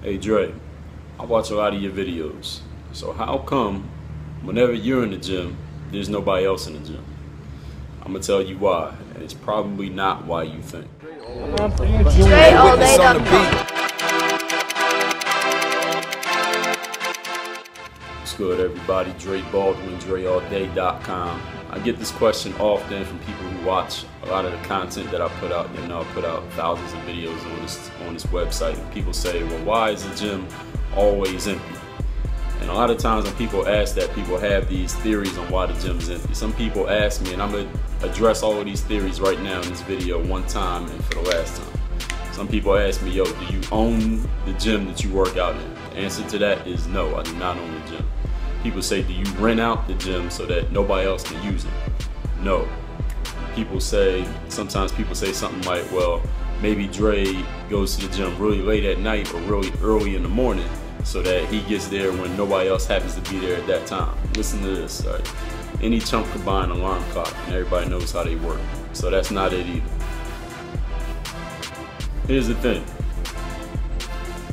Hey Dre, I watch a lot of your videos, so how come whenever you're in the gym, there's nobody else in the gym? I'm going to tell you why, and it's probably not why you think. Dre all day on the beat. What's good everybody, Dre Baldwin, DreAllDay.com. I get this question often from people who watch a lot of the content that I put out. You know, I put out thousands of videos on this website, and people say, well, why is the gym always empty? And a lot of times when people ask that, people have these theories on why the gym is empty. Some people ask me, and I'm going to address all of these theories right now in this video one time and for the last time. Some people ask me, yo, do you own the gym that you work out in? The answer to that is no, I do not own the gym. People say, do you rent out the gym so that nobody else can use it? No. People say, sometimes people say something like, well, maybe Dre goes to the gym really late at night or really early in the morning so that he gets there when nobody else happens to be there at that time. Listen to this, all right? Any chump could buy an alarm clock and everybody knows how they work. So that's not it either. Here's the thing.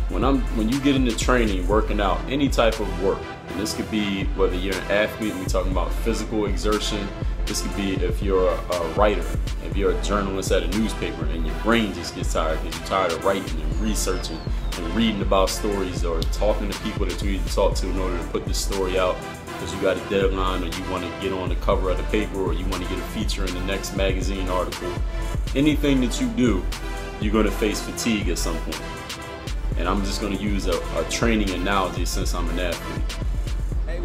When you get into training, working out, any type of work, and this could be whether you're an athlete, and we're talking about physical exertion, this could be if you're a writer, if you're a journalist at a newspaper and your brain just gets tired because you're tired of writing and researching and reading about stories or talking to people that you need to talk to in order to put this story out because you got a deadline or you want to get on the cover of the paper or you want to get a feature in the next magazine article. Anything that you do, you're going to face fatigue at some point. And I'm just going to use a training analogy since I'm an athlete.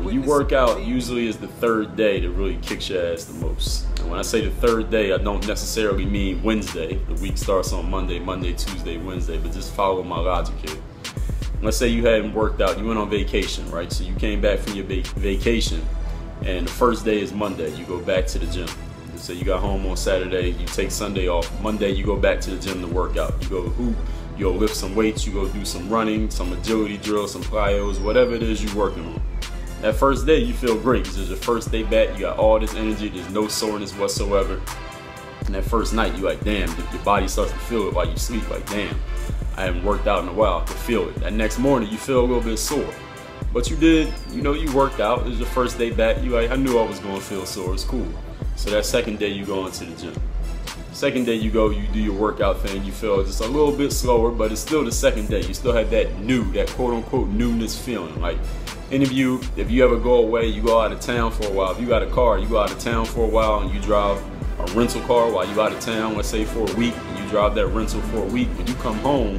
When you work out, usually is the third day that really kicks your ass the most. And when I say the third day, I don't necessarily mean Wednesday. The week starts on Monday, Tuesday, Wednesday, but just follow my logic here. Let's say you hadn't worked out, you went on vacation, right? So you came back from your vacation and the first day is Monday, you go back to the gym. So you got home on Saturday, you take Sunday off, Monday you go back to the gym to work out. You go hoop, you go lift some weights, you go do some running, some agility drills, some plyos, whatever it is you're working on. That first day you feel great because it's your first day back, you got all this energy, there's no soreness whatsoever. And that first night you like, damn, your body starts to feel it while you sleep, like damn, I haven't worked out in a while, I can feel it. That next morning you feel a little bit sore. But you did, you know, you worked out, it was your first day back, you like, I knew I was going to feel sore, it's cool. So that second day you go into the gym. Second day you go, you do your workout thing, you feel just a little bit slower, but it's still the second day. You still have that new, that quote unquote newness feeling. Like any of you, if you ever go away, you go out of town for a while. If you got a car, you go out of town for a while and you drive a rental car while you out of town, let's say for a week, and you drive that rental for a week. When you come home,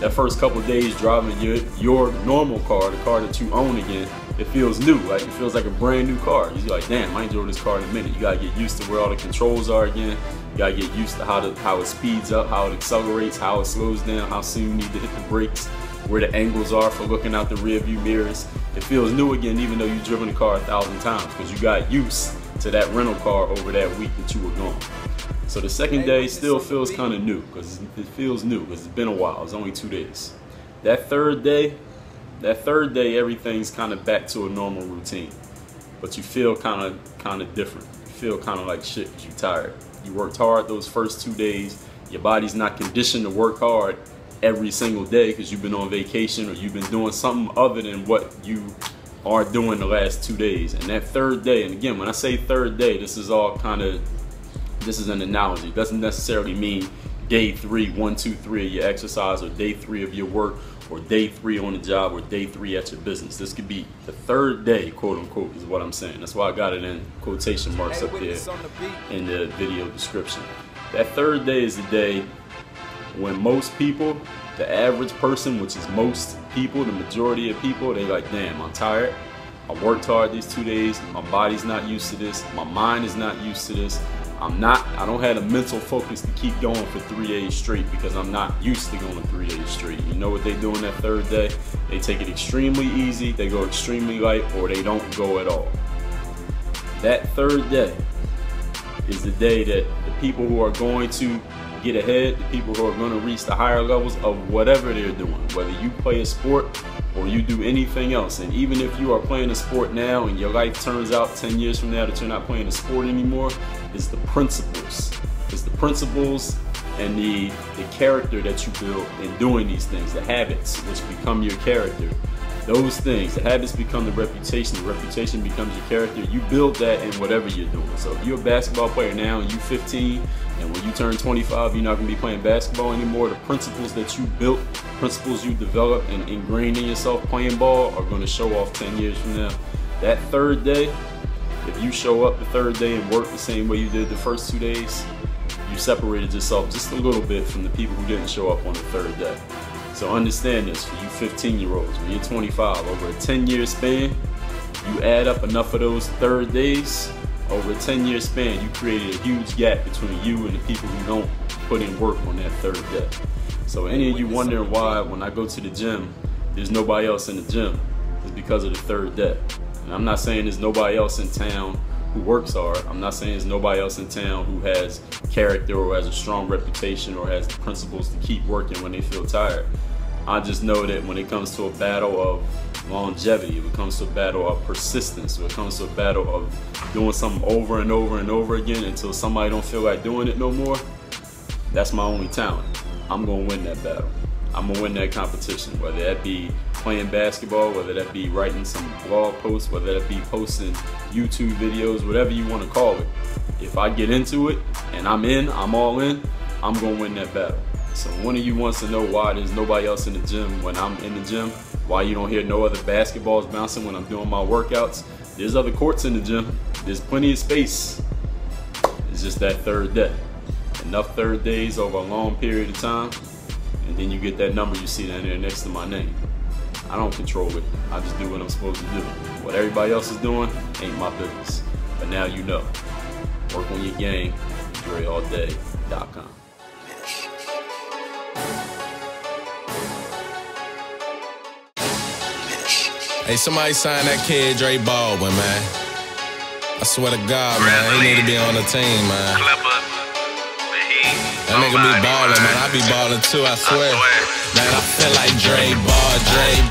that first couple of days driving your normal car, the car that you own again, it feels new, like it feels like a brand new car. You're like, damn, I ain't drove this car in a minute. You gotta get used to where all the controls are again. You gotta get used to how it speeds up, how it accelerates, how it slows down, how soon you need to hit the brakes, where the angles are for looking out the rear view mirrors. It feels new again, even though you've driven the car 1,000 times, because you got used to that rental car over that week that you were gone. So the second day still feels kind of new, because it feels new, because it's been a while, it's only 2 days. That third day, everything's kind of back to a normal routine, but you feel kind of different. You feel kind of like shit, because you're tired. You worked hard those first 2 days. Your body's not conditioned to work hard every single day because you've been on vacation or you've been doing something other than what you are doing the last 2 days. And that third day, and again, when I say third day, this is an analogy. It doesn't necessarily mean day three, 1, 2, 3 of your exercise or day 3 of your work or day 3 on the job or day 3 at your business. This could be the third day, quote unquote, is what I'm saying. That's why I got it in quotation marks up there in the video description. That third day is the day when most people, the average person, which is most people, the majority of people, they like, damn, I'm tired. I worked hard these 2 days. My body's not used to this. My mind is not used to this. I don't have a mental focus to keep going for 3 days straight because I'm not used to going 3 days straight. You know what they do on that third day? They take it extremely easy, they go extremely light, or they don't go at all. That third day is the day that the people who are going to get ahead, the people who are going to reach the higher levels of whatever they're doing, whether you play a sport or you do anything else. And even if you are playing a sport now and your life turns out 10 years from now that you're not playing a sport anymore, it's the principles. It's the principles and the character that you build in doing these things, the habits which become your character, those things, the habits become the reputation becomes your character. You build that in whatever you're doing. So if you're a basketball player now and you're 15, and when you turn 25, you're not gonna be playing basketball anymore, the principles that you built, principles you developed and ingrained in yourself playing ball are gonna show off 10 years from now. That third day, if you show up the third day and work the same way you did the first 2 days, you separated yourself just a little bit from the people who didn't show up on the third day. So understand this for you 15-year-olds, when you're 25, over a 10-year span, you add up enough of those third days, over a 10-year span, you created a huge gap between you and the people who don't put in work on that third day. So any of you wondering why when I go to the gym, there's nobody else in the gym, it's because of the third day. And I'm not saying there's nobody else in town who works hard. I'm not saying there's nobody else in town who has character or has a strong reputation or has the principles to keep working when they feel tired. I just know that when it comes to a battle of longevity, when it comes to a battle of persistence, when it comes to a battle of doing something over and over and over again until somebody don't feel like doing it no more, that's my only talent. I'm gonna win that battle. I'm gonna win that competition, whether that be playing basketball, whether that be writing some blog posts, whether that be posting YouTube videos, whatever you wanna call it. If I get into it and I'm in, I'm all in, I'm gonna win that battle. So one of you wants to know why there's nobody else in the gym when I'm in the gym, why you don't hear no other basketballs bouncing when I'm doing my workouts. There's other courts in the gym. There's plenty of space. It's just that third day. Enough third days over a long period of time, and then you get that number you see down there next to my name. I don't control it. I just do what I'm supposed to do. What everybody else is doing ain't my business. But now you know. Work on your game, DreAllDay.com. Hey, somebody sign that kid Dre Baldwin, man. I swear to God, man, he need to be on the team, man. That nigga be ballin', man. I be ballin' too, I swear. Man, I feel like Dre Baldwin.